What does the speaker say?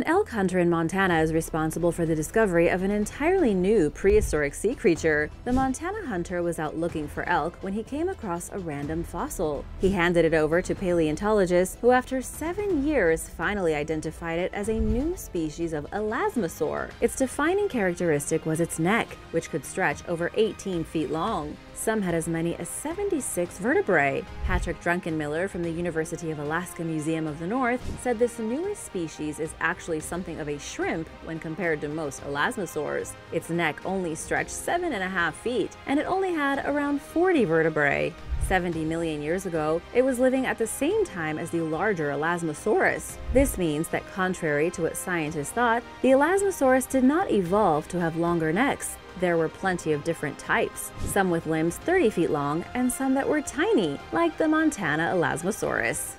An elk hunter in Montana is responsible for the discovery of an entirely new prehistoric sea creature. The Montana hunter was out looking for elk when he came across a random fossil. He handed it over to paleontologists who, after 7 years, finally identified it as a new species of elasmosaur. Its defining characteristic was its neck, which could stretch over 18 feet long. Some had as many as 76 vertebrae. Patrick Drunkenmiller from the University of Alaska Museum of the North said this newest species is actually something of a shrimp when compared to most elasmosaurs. Its neck only stretched 7.5 feet, and it only had around 40 vertebrae. 70 million years ago, it was living at the same time as the larger Elasmosaurus. This means that, contrary to what scientists thought, the Elasmosaurus did not evolve to have longer necks. There were plenty of different types, some with limbs 30 feet long and some that were tiny, like the Montana Elasmosaurus.